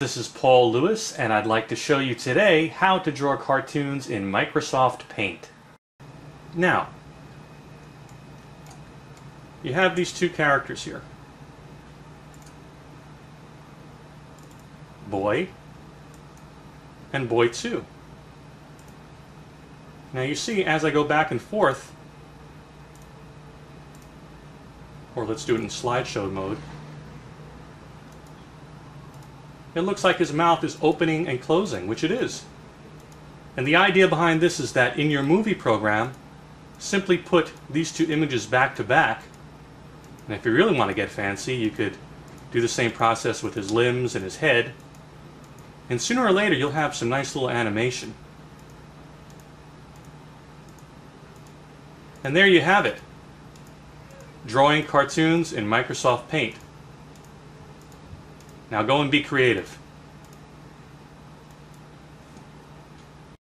This is Paul Lewis, and I'd like to show you today how to draw cartoons in Microsoft Paint. Now, you have these two characters here. Boy and Boy 2. Now you see, as I go back and forth, or let's do it in slideshow mode, it looks like his mouth is opening and closing, which it is. And the idea behind this is that in your movie program, simply put these two images back to back. And if you really want to get fancy, you could do the same process with his limbs and his head. And sooner or later, you'll have some nice little animation. And there you have it. Drawing cartoons in Microsoft Paint. Now go and be creative.